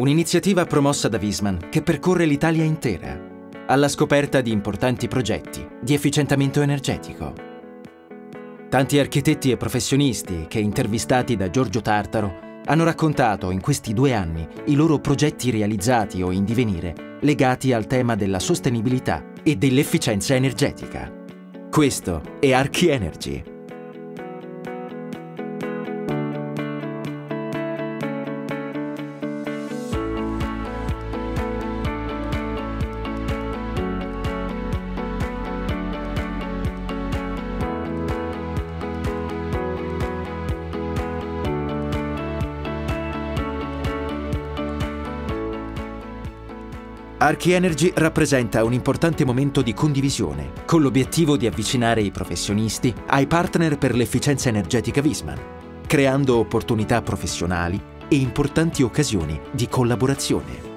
Un'iniziativa promossa da Viessmann che percorre l'Italia intera, alla scoperta di importanti progetti di efficientamento energetico. Tanti architetti e professionisti che, intervistati da Giorgio Tartaro, hanno raccontato in questi 2 anni i loro progetti realizzati o in divenire legati al tema della sostenibilità e dell'efficienza energetica. Questo è ArchiEnergy. ArchiEnergy rappresenta un importante momento di condivisione, con l'obiettivo di avvicinare i professionisti ai partner per l'efficienza energetica Viessmann, creando opportunità professionali e importanti occasioni di collaborazione.